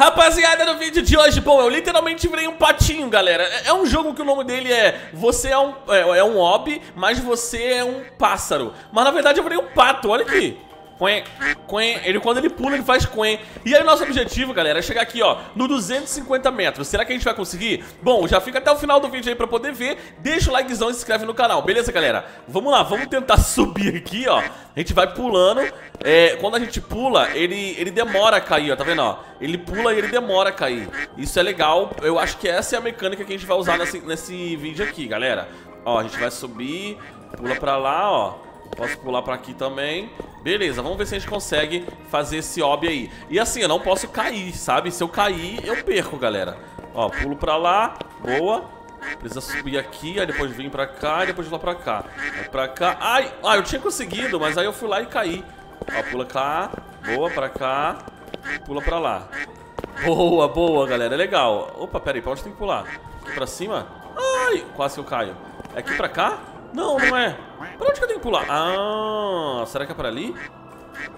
Rapaziada, no vídeo de hoje, bom, eu literalmente virei um patinho, galera. É um jogo que o nome dele é... Você é um hobby, mas você é um pássaro. Mas na verdade eu virei um pato, olha aqui. Quen, quen. Ele, quando ele pula, ele faz quen. E aí o nosso objetivo, galera, é chegar aqui, ó, no 250 metros. Será que a gente vai conseguir? Bom, já fica até o final do vídeo aí pra poder ver. Deixa o likezão e se inscreve no canal, beleza, galera? Vamos lá, vamos tentar subir aqui, ó. A gente vai pulando. É, quando a gente pula, ele demora a cair, ó, tá vendo, ó? Ele pula e ele demora a cair. Isso é legal. Eu acho que essa é a mecânica que a gente vai usar nesse vídeo aqui, galera. Ó, a gente vai subir, pula pra lá, ó. Posso pular pra aqui também. Beleza, vamos ver se a gente consegue fazer esse hobby aí. E assim, eu não posso cair, sabe? Se eu cair, eu perco, galera. Ó, pulo pra lá, boa. Precisa subir aqui, aí depois vim pra cá. E depois de lá pra cá. Aí pra cá, ai, ah, eu tinha conseguido, mas aí eu fui lá e caí. Ó, pula cá, boa, pra cá. Pula pra lá. Boa, boa, galera, é legal. Opa, pera aí, pra onde tem que pular? Aqui pra cima? Ai, quase que eu caio. É aqui pra cá? Não, não é. Pra onde que eu tenho que pular? Ah, será que é pra ali?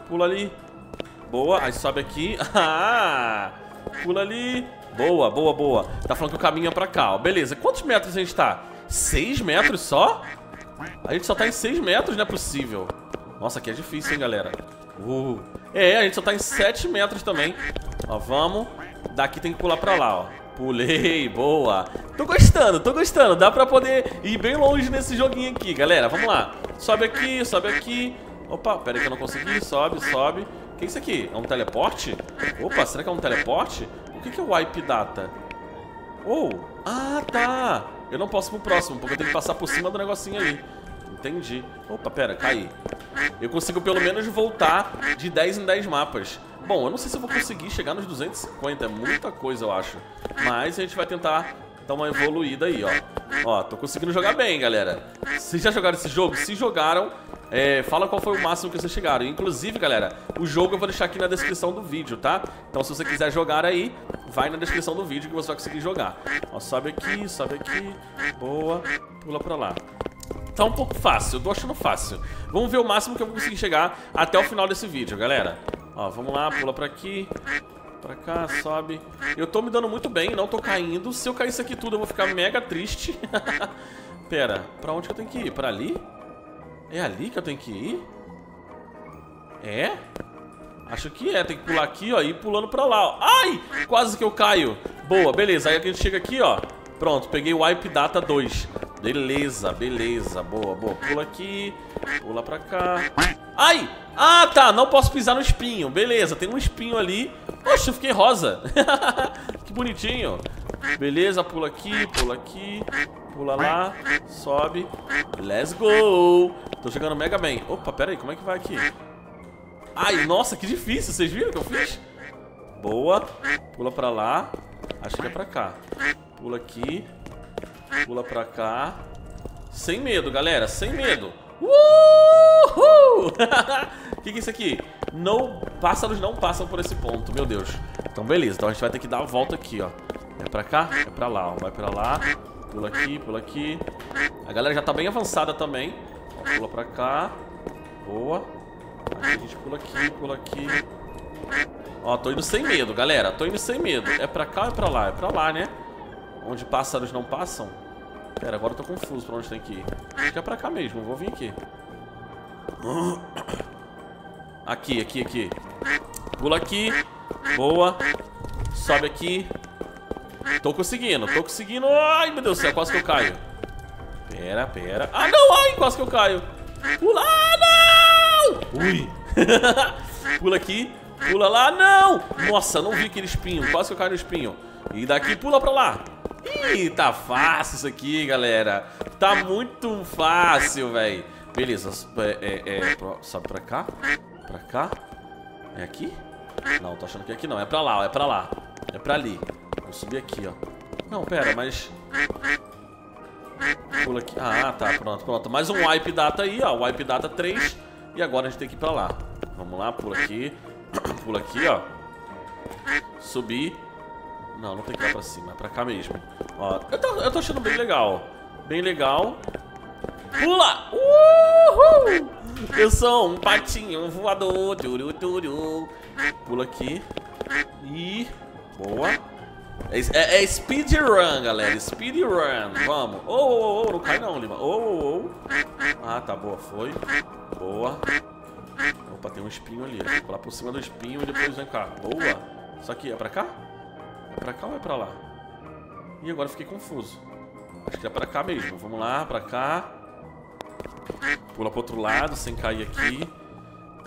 Pula ali. Boa, aí sobe aqui. Ah, pula ali. Boa, boa, boa. Tá falando que o caminho é pra cá, ó. Beleza, quantos metros a gente tá? 6 metros só? A gente só tá em 6 metros, não é possível. Nossa, aqui é difícil, hein, galera. É, a gente só tá em 7 metros também. Ó, vamos. Daqui tem que pular pra lá, ó. Pulei, boa. Tô gostando, dá pra poder ir bem longe nesse joguinho aqui, galera. Vamos lá, sobe aqui, sobe aqui. Opa, pera aí que eu não consegui, sobe, sobe. O que é isso aqui? É um teleporte? Opa, será que é um teleporte? O que é o wipe data? Oh, ah, tá. Eu não posso ir pro próximo, porque eu tenho que passar por cima do negocinho ali. Entendi. Opa, pera, caí. Eu consigo pelo menos voltar de 10 em 10 mapas. Bom, eu não sei se eu vou conseguir chegar nos 250, é muita coisa, eu acho. Mas a gente vai tentar dar uma evoluída aí, ó. Ó, tô conseguindo jogar bem, galera. Vocês já jogaram esse jogo? Se jogaram, fala qual foi o máximo que vocês chegaram. Inclusive, galera, o jogo eu vou deixar aqui na descrição do vídeo, tá? Então se você quiser jogar aí, vai na descrição do vídeo que você vai conseguir jogar. Ó, sobe aqui, boa, pula pra lá. Tá um pouco fácil, eu tô achando fácil. Vamos ver o máximo que eu vou conseguir chegar até o final desse vídeo, galera. Ó, vamos lá, pula pra aqui. Pra cá, sobe. Eu tô me dando muito bem, não tô caindo. Se eu cair isso aqui tudo, eu vou ficar mega triste. Pera, pra onde que eu tenho que ir? Pra ali? É ali que eu tenho que ir? É? Acho que é, tem que pular aqui, ó, e ir pulando pra lá, ó. Ai, quase que eu caio. Boa, beleza, aí a gente chega aqui, ó. Pronto, peguei o Wipe Data 2. Beleza, beleza, boa, boa. Pula aqui, pula pra cá. Ai, ah tá, não posso pisar no espinho, beleza, tem um espinho ali. Poxa, eu fiquei rosa. Que bonitinho. Beleza, pula aqui, pula aqui. Pula lá, sobe. Let's go. Tô jogando mega bem. Opa, pera aí, como é que vai aqui? Ai, nossa, que difícil, vocês viram o que eu fiz? Boa, pula pra lá. Acho que é pra cá. Pula aqui, pula pra cá. Sem medo, galera, sem medo. Uhul! Que é isso aqui? Não, pássaros não passam por esse ponto, meu Deus. Então beleza, então a gente vai ter que dar a volta aqui, ó. É pra cá? É pra lá, ó. Vai pra lá, pula aqui, pula aqui. A galera já tá bem avançada também. Ó, pula pra cá. Boa. Aqui a gente pula aqui, pula aqui. Ó, tô indo sem medo, galera. Tô indo sem medo. É pra cá ou é pra lá? É pra lá, né? Onde pássaros não passam. Pera, agora eu tô confuso pra onde tem que ir. Acho que é pra cá mesmo, vou vir aqui. Aqui, aqui, aqui. Pula aqui. Boa. Sobe aqui. Tô conseguindo, tô conseguindo. Ai, meu Deus do céu, quase que eu caio. Pera, pera. Ah, não, ai, quase que eu caio. Pula, ah, não! Ui. Pula aqui, pula lá, não! Nossa, não vi aquele espinho, quase que eu caio no espinho. E daqui pula pra lá. Ih, tá fácil isso aqui, galera. Tá muito fácil, velho. Beleza, sobe pra cá. Pra cá. É aqui? Não, tô achando que é aqui não, é pra lá, ó, é pra lá. É pra ali, vou subir aqui, ó. Não, pera, mas... Pula aqui, ah, tá, pronto, pronto. Mais um wipe data aí, ó, wipe data 3. E agora a gente tem que ir pra lá. Vamos lá, pula aqui. Pula aqui, ó. Subir. Não, não tem que ir pra cima, é pra cá mesmo. Ó, eu tô achando bem legal. Bem legal. Pula! Uhul! Eu sou um patinho voador. Pula aqui. E Boa. É speedrun, galera. Speedrun. Vamos. Não cai não, Lima. Ah, tá. Boa, foi. Boa. Opa, tem um espinho ali. Vou pular por cima do espinho e depois vem cá. Boa. Isso aqui é pra cá? É pra cá ou é pra lá? Ih, agora fiquei confuso. Acho que é pra cá mesmo. Vamos lá, pra cá. Pula pro outro lado sem cair aqui.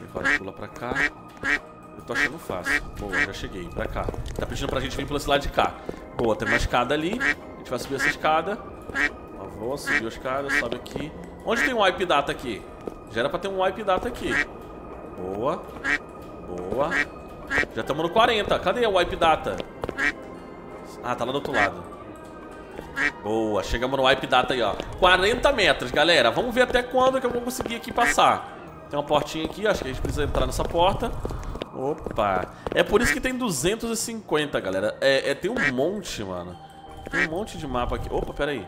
Agora pula pra cá. Eu tô achando fácil. Boa, já cheguei. Pra cá. Tá pedindo pra gente vir por esse lado de cá. Boa, tem uma escada ali. A gente vai subir essa escada. Avô, subiu a escada, sobe aqui. Onde tem um wipe data aqui? Já era pra ter um wipe data aqui. Boa. Boa. Já estamos no 40. Cadê o wipe data? Ah, tá lá do outro lado. Boa, chegamos no wipe data aí, ó. 40 metros, galera. Vamos ver até quando que eu vou conseguir aqui passar. Tem uma portinha aqui, acho que a gente precisa entrar nessa porta. Opa, é por isso que tem 250, galera. Tem um monte, mano. Tem um monte de mapa aqui. Opa, pera aí.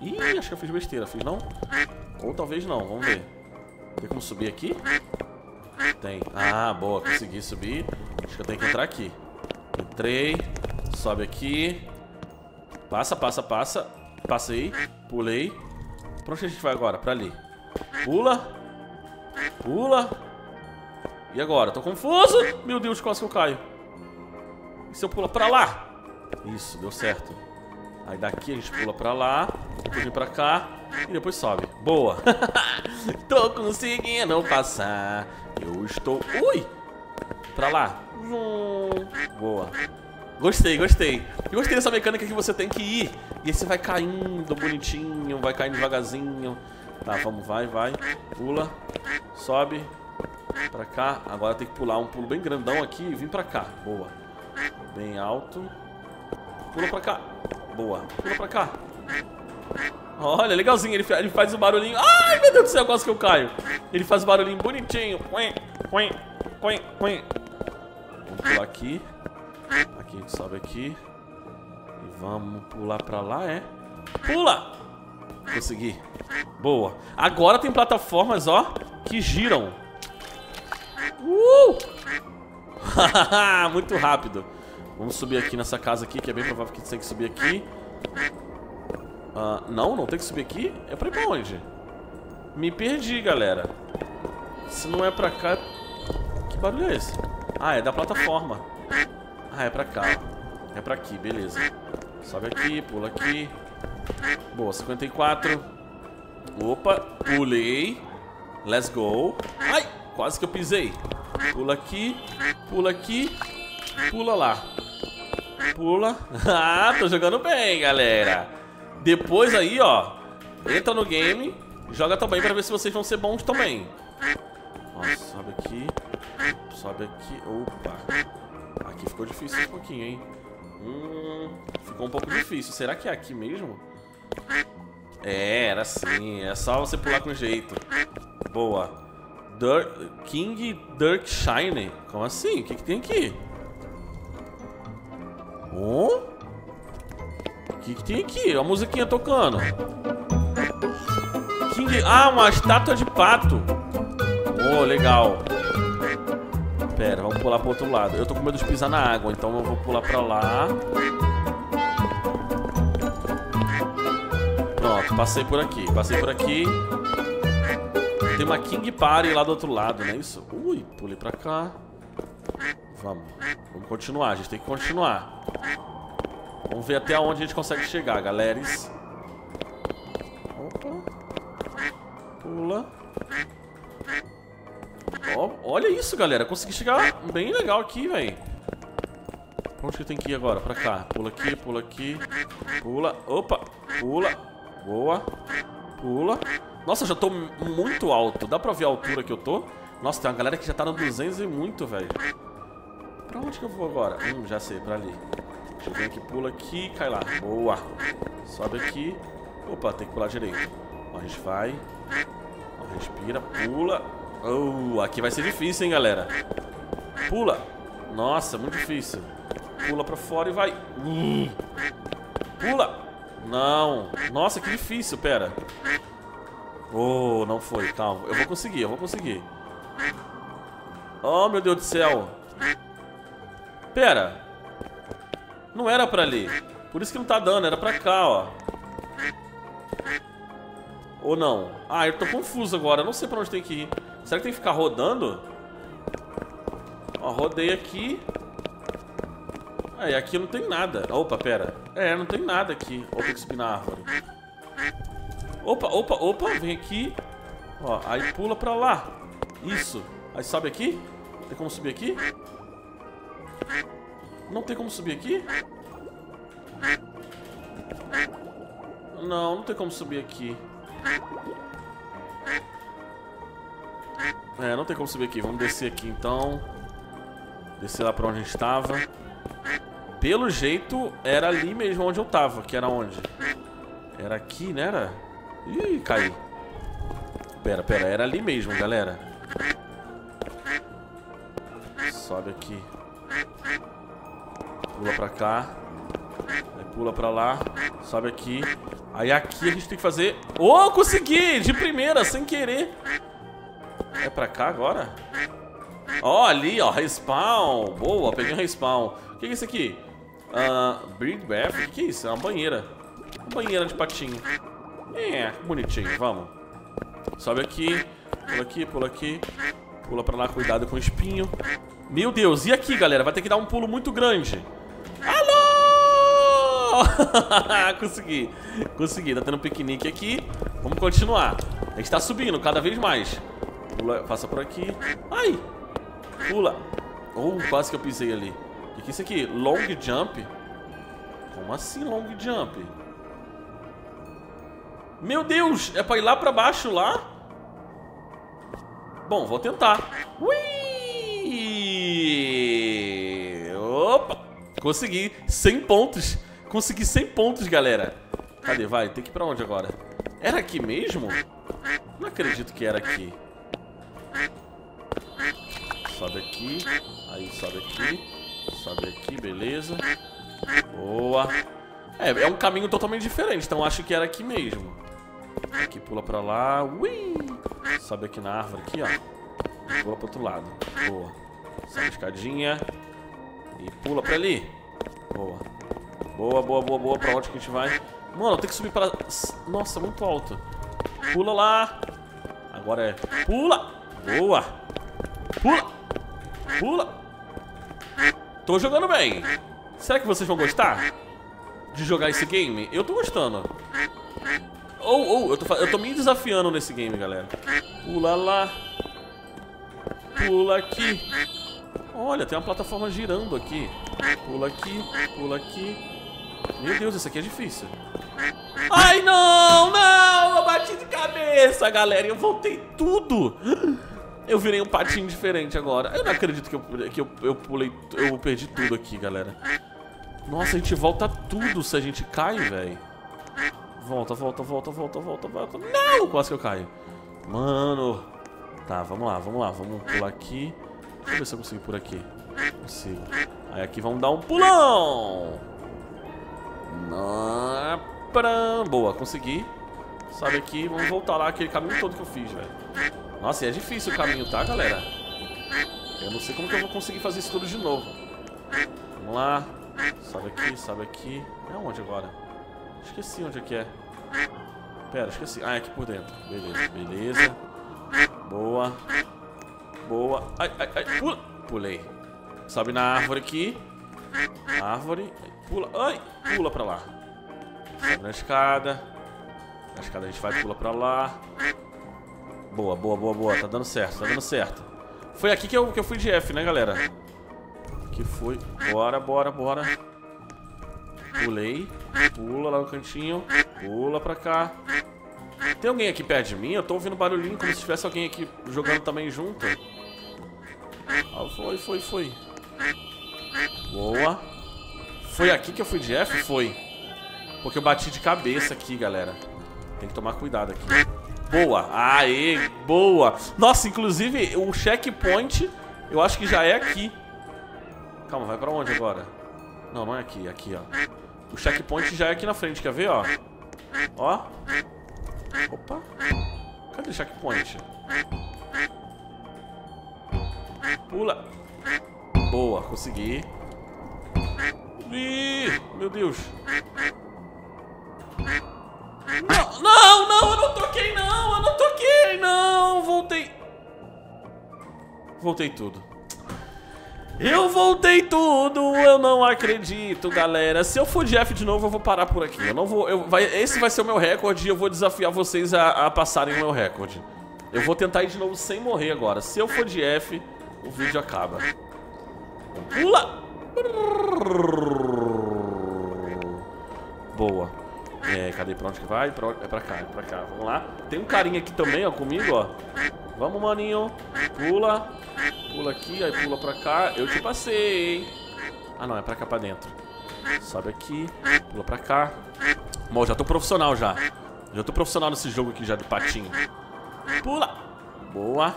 Ih, acho que eu fiz besteira, fiz não? Ou talvez não, vamos ver. Tem como subir aqui? Tem. Ah, boa, consegui subir. Acho que eu tenho que entrar aqui. Entrei, sobe aqui. Passa, passa, passa. Passei, pulei. Pra onde a gente vai agora? Pra ali. Pula. Pula. E agora? Tô confuso! Meu Deus, quase que eu caio. E se eu pular pra lá? Isso, deu certo. Aí daqui a gente pula pra lá, depois vem pra cá e depois sobe. Boa! Tô conseguindo passar. Eu estou... Ui! Pra lá. Boa. Gostei, gostei. Eu gostei dessa mecânica que você tem que ir. E aí você vai caindo bonitinho, vai caindo devagarzinho. Tá, vamos, vai, vai. Pula. Sobe. Pra cá, agora tem que pular um pulo bem grandão aqui e vir pra cá, boa. Bem alto. Pula pra cá, boa. Pula pra cá. Olha, legalzinho, ele faz o barulhinho. Ai, meu Deus do céu, quase que eu caio. Ele faz o barulhinho bonitinho. Vamos pular aqui. Aqui a gente sobe aqui. E vamos pular pra lá, é? Pula! Consegui, boa. Agora tem plataformas, ó, que giram. Muito rápido. Vamos subir aqui nessa casa aqui, que é bem provável que a gente tem que subir aqui. Não tem que subir aqui. É pra ir pra onde? Me perdi, galera. Se não é pra cá... Que barulho é esse? Ah, é da plataforma. Ah, é pra cá. É pra aqui, beleza. Sobe aqui, pula aqui. Boa, 54. Opa, pulei. Let's go. Ai! Quase que eu pisei. Pula aqui, pula aqui, pula lá. Pula. Ah, tô jogando bem, galera. Depois aí, ó, entra no game, joga também pra ver se vocês vão ser bons também. Ó, sobe aqui, sobe aqui. Opa. Aqui ficou difícil um pouquinho, hein? Ficou um pouco difícil. Será que é aqui mesmo? É, era assim. É só você pular com jeito. Boa. King Dirk Shine? Como assim? O que tem aqui? Oh? O que tem aqui? Uma musiquinha tocando. King... Ah, uma estátua de pato. Oh, legal. Pera, vamos pular pro outro lado. Eu tô com medo de pisar na água, então eu vou pular pra lá. Pronto, passei por aqui. Passei por aqui. Tem uma King Party lá do outro lado, não é isso? Ui, pulei pra cá. Vamos continuar, a gente tem que continuar. Vamos ver até onde a gente consegue chegar, galera. Opa. Pula. Oh, olha isso, galera, consegui chegar bem legal aqui, velho. Pra onde que eu tenho que ir agora? Pra cá. Pula aqui, pula aqui. Pula, opa, pula. Boa. Pula. Nossa, eu já tô muito alto. Dá pra ver a altura que eu tô? Nossa, tem uma galera que já tá no 200 e muito, velho. Pra onde que eu vou agora? Já sei, pra ali. Deixa eu ver aqui, pula aqui, cai lá. Boa. Sobe aqui. Opa, tem que pular direito. Ó, a gente vai. Ó, respira, pula. Oh, aqui vai ser difícil, hein, galera. Pula. Nossa, muito difícil. Pula pra fora e vai. Pula. Não. Nossa, que difícil, pera. Oh, não foi, calma. Eu vou conseguir, eu vou conseguir. Oh, meu Deus do céu. Pera. Não era pra ali. Por isso que não tá dando, era pra cá, ó. Ou não? Ah, eu tô confuso agora, não sei pra onde tem que ir. Será que tem que ficar rodando? Ó, rodei aqui. Ah, e aqui não tem nada. Opa, pera. É, não tem nada aqui. Ó, tem que subir na árvore. Opa, opa, opa, vem aqui. Ó, aí pula pra lá. Isso. Aí sobe aqui? Tem como subir aqui? Não tem como subir aqui? Não, não tem como subir aqui. É, não tem como subir aqui. Vamos descer aqui então. Descer lá pra onde a gente tava. Pelo jeito, era ali mesmo onde eu tava. Que era onde? Era aqui, né? Era... Ih, caiu. Pera, pera. Era ali mesmo, galera. Sobe aqui. Pula pra cá. Aí pula pra lá. Sobe aqui. Aí aqui a gente tem que fazer... Oh, consegui! De primeira, sem querer. É pra cá agora? Ó, ali, ó. Respawn. Boa, peguei um respawn. O que é isso aqui? Bird Bath. O que é isso? É uma banheira. Uma banheira de patinho. É, bonitinho. Vamos. Sobe aqui. Pula aqui, pula aqui. Pula pra lá. Cuidado com o espinho. Meu Deus. E aqui, galera? Vai ter que dar um pulo muito grande. Consegui, consegui, tá tendo um piquenique aqui. Vamos continuar. A gente tá subindo cada vez mais. Pula, passa por aqui. Ai, pula. Oh, quase que eu pisei ali. O que é isso aqui? Long jump? Como assim long jump? Meu Deus, é pra ir lá pra baixo lá? Bom, vou tentar. Ui! Opa, consegui 100 pontos. Consegui 100 pontos, galera. Cadê? Vai, tem que ir pra onde agora? Era aqui mesmo? Não acredito que era aqui. Sobe aqui. Aí sobe aqui. Sobe aqui, beleza. Boa. É um caminho totalmente diferente, então acho que era aqui mesmo. Aqui pula pra lá. Ui! Sobe aqui na árvore, aqui, ó. Pula pro outro lado. Boa. Sobe a escadinha. E pula pra ali. Boa. Boa, boa, boa, boa. Pra onde que a gente vai? Mano, tem que subir para... Nossa, muito alto. Pula lá. Agora é... Pula. Boa. Pula. Pula. Tô jogando bem. Será que vocês vão gostar de jogar esse game? Eu tô gostando. Ou, eu tô me desafiando nesse game, galera. Pula lá. Pula aqui. Olha, tem uma plataforma girando aqui. Pula aqui, pula aqui. Meu Deus, isso aqui é difícil. Ai, não, não. Eu bati de cabeça, galera. Eu voltei tudo. Eu virei um patinho diferente agora. Eu não acredito que eu pulei. Eu perdi tudo aqui, galera. Nossa, a gente volta tudo se a gente cai, velho. Volta, volta, volta, volta, volta, volta. Não, quase que eu caio. Mano. Tá, vamos lá, vamos lá. Vamos pular aqui. Deixa eu ver se eu consigo por aqui. Consigo. Aí aqui vamos dar um pulão. Boa, consegui. Sobe aqui, vamos voltar lá. Aquele caminho todo que eu fiz, velho. Nossa, e é difícil o caminho, tá, galera? Eu não sei como que eu vou conseguir fazer isso tudo de novo. Vamos lá. Sobe aqui, sobe aqui. É onde agora? Esqueci onde é que é. Pera, esqueci. Ah, é aqui por dentro. Beleza, beleza. Boa. Boa. Ai, ai, ai, pula. Pulei. Sobe na árvore aqui. Árvore. Pula. Ai, pula pra lá. Sobe na escada. Na escada a gente vai, pula pra lá. Boa, boa, boa, boa. Tá dando certo, tá dando certo. Foi aqui que eu fui de F, né, galera? Que foi. Bora, bora, bora. Pulei. Pula lá no cantinho. Pula pra cá. Tem alguém aqui perto de mim? Eu tô ouvindo barulhinho como se tivesse alguém aqui jogando também junto. Ah, foi, foi, foi. Boa. Foi aqui que eu fui de F? Foi. Porque eu bati de cabeça aqui, galera. Tem que tomar cuidado aqui. Boa. Aê, boa. Nossa, inclusive o checkpoint eu acho que já é aqui. Calma, vai pra onde agora? Não, não é aqui. É aqui, ó. O checkpoint já é aqui na frente. Quer ver, ó? Ó. Opa. Cadê o checkpoint? Pula. Boa, consegui. Ih, Meu Deus. Não, não, não, eu não toquei, não. Eu não toquei, não. Voltei. Voltei tudo. Eu voltei tudo. Eu não acredito, galera. Se eu for de F de novo, eu vou parar por aqui. Eu não vou... esse vai ser o meu recorde e eu vou desafiar vocês a passarem o meu recorde. Eu vou tentar ir de novo sem morrer agora. Se eu for de F, o vídeo acaba. Pula! Boa. É, cadê? Pra onde que vai? É pra cá, é pra cá. Vamos lá. Tem um carinha aqui também, ó, comigo, ó. Vamos, maninho. Pula. Pula aqui, aí pula pra cá. Eu te passei. Ah, não, é pra cá, pra dentro. Sobe aqui. Pula pra cá. Bom, já tô profissional já. Já tô profissional nesse jogo aqui já de patinho. Pula. Boa.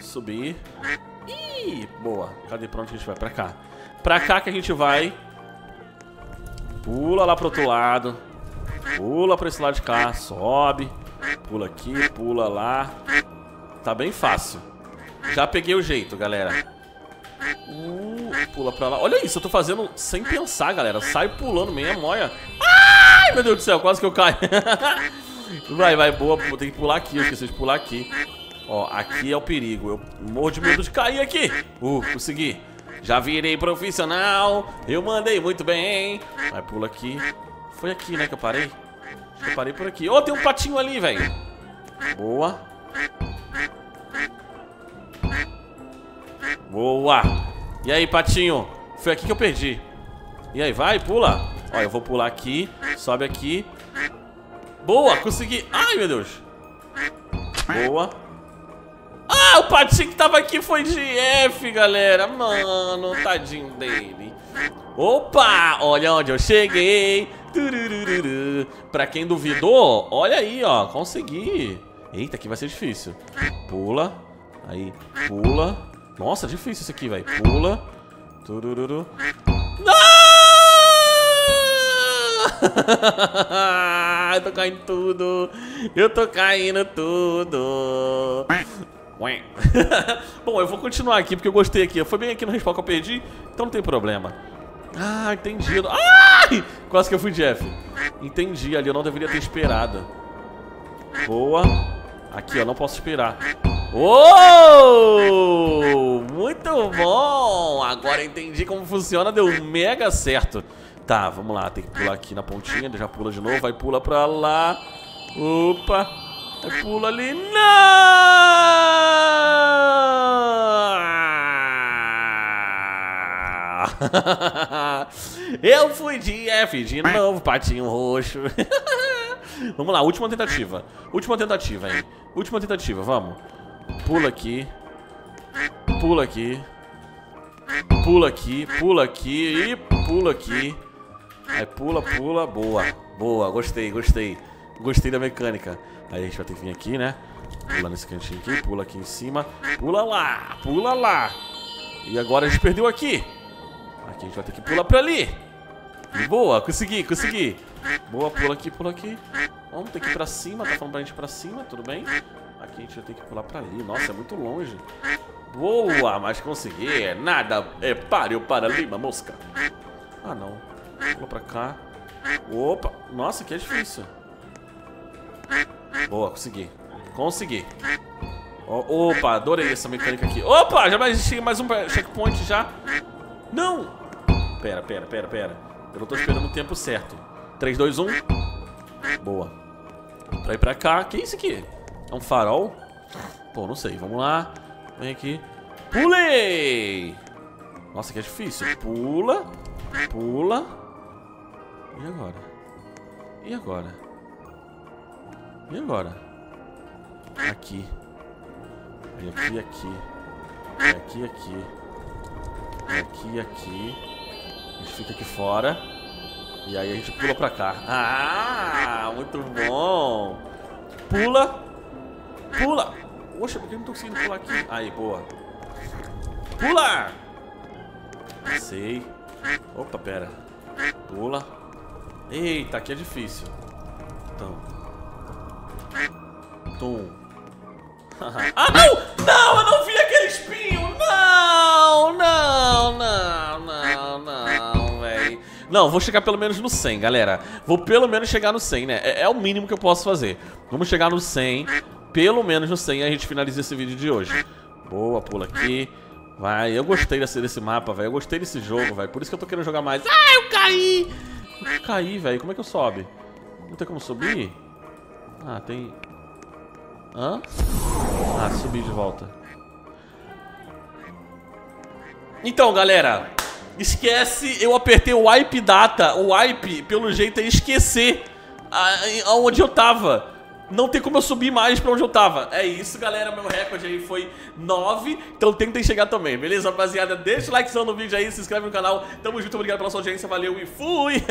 Subir. Ih, boa. Cadê? Pra onde que a gente vai? Pra cá. Pra cá que a gente vai. Pula lá pro outro lado. Pula pra esse lado de cá. Sobe. Pula aqui, pula lá. Tá bem fácil. Já peguei o jeito, galera. Pula pra lá. Olha isso, eu tô fazendo sem pensar, galera. Sai pulando meia moia. Ai, meu Deus do céu, quase que eu caio. Vai, vai, boa. Tem que pular aqui, eu esqueci de pular aqui. Ó, aqui é o perigo. Eu morro de medo de cair aqui. Consegui. Já virei profissional. Eu mandei muito bem. Vai, pula aqui. Foi aqui, né, que eu parei? Acho que eu parei por aqui. Ó, tem um patinho ali, velho. Boa. Boa. E aí, patinho? Foi aqui que eu perdi. E aí, vai, pula. Ó, eu vou pular aqui. Sobe aqui. Boa, consegui. Ai, meu Deus. Boa. Ah, o patinho que tava aqui foi de F, galera. Mano, tadinho dele. Opa, olha onde eu cheguei. Turururu. Pra quem duvidou, olha aí, ó. Consegui. Eita, aqui vai ser difícil. Pula. Aí, pula. Nossa, difícil isso aqui, velho. Pula. Turururu. Não! Eu tô caindo tudo. Eu tô caindo tudo. Bom, eu vou continuar aqui porque eu gostei aqui. Foi bem aqui no respawn que eu perdi, então não tem problema. Ah, entendi. Ai! Quase que eu fui de F. Entendi, ali eu não deveria ter esperado. Boa. Aqui, ó, não posso esperar. Oh! Muito bom! Agora entendi como funciona, deu mega certo. Tá, vamos lá, tem que pular aqui na pontinha. Já pula de novo, vai, pula pra lá. Opa! Pula ali. Não! Eu fui de F de novo, patinho roxo. Vamos lá, última tentativa. Última tentativa, hein? Última tentativa, vamos. Pula aqui. Pula aqui. Pula aqui, pula aqui e pula aqui. Aí pula, pula, boa. Boa, gostei, gostei. Gostei da mecânica. Aí a gente vai ter que vir aqui, né? Pula nesse cantinho aqui, pula aqui em cima. Pula lá, pula lá. E agora a gente perdeu aqui. Aqui a gente vai ter que pular pra ali. E boa, consegui, consegui. Boa, pula aqui, pula aqui. Vamos ter que ir pra cima, tá falando pra gente ir pra cima, tudo bem? Aqui a gente vai ter que pular pra ali, nossa, é muito longe. Boa, mas consegui. Nada é páreo para Lima Mosca. Ah, não. Pula pra cá. Opa, nossa, que é difícil. Boa, consegui. Consegui. Oh, opa, adorei essa mecânica aqui. Opa, já mais um checkpoint já. Não! Pera, pera, pera, pera. Eu não tô esperando o tempo certo. 3, 2, 1. Boa. Pra ir pra cá. Que é isso aqui? É um farol? Pô, não sei. Vamos lá. Vem aqui. Pulei! Nossa, que é difícil. Pula. Pula. E agora? E agora? E agora? Aqui. Aí aqui, aqui. Aí aqui, aqui. Aí aqui, aqui. A gente fica aqui fora. E aí a gente pula pra cá. Ah, muito bom. Pula. Pula. Poxa, por que eu não tô conseguindo pular aqui? Aí, boa. Pula! Sei. Opa, pera. Pula. Eita, aqui é difícil. Então... Ah, não! Não, eu não vi aquele espinho! Não, não, não, não, não, velho. Não, vou chegar pelo menos no 100, galera. Vou pelo menos chegar no 100, né? É o mínimo que eu posso fazer. Vamos chegar no 100. Pelo menos no 100 a gente finaliza esse vídeo de hoje. Boa, pula aqui. Vai, eu gostei desse mapa, velho. Eu gostei desse jogo, velho. Por isso que eu tô querendo jogar mais. Ah, eu caí! Eu caí, velho. Como é que eu sobe? Não tem como subir? Ah, tem... Hã? Ah, subi de volta. Então, galera, esquece, eu apertei o wipe data. O wipe, pelo jeito, é esquecer aonde eu tava. Não tem como eu subir mais pra onde eu tava. É isso, galera, meu recorde aí foi 9. Então tentem chegar também, beleza, rapaziada? Deixa o likezão no vídeo aí, se inscreve no canal. Tamo junto, obrigado pela sua audiência, valeu e fui!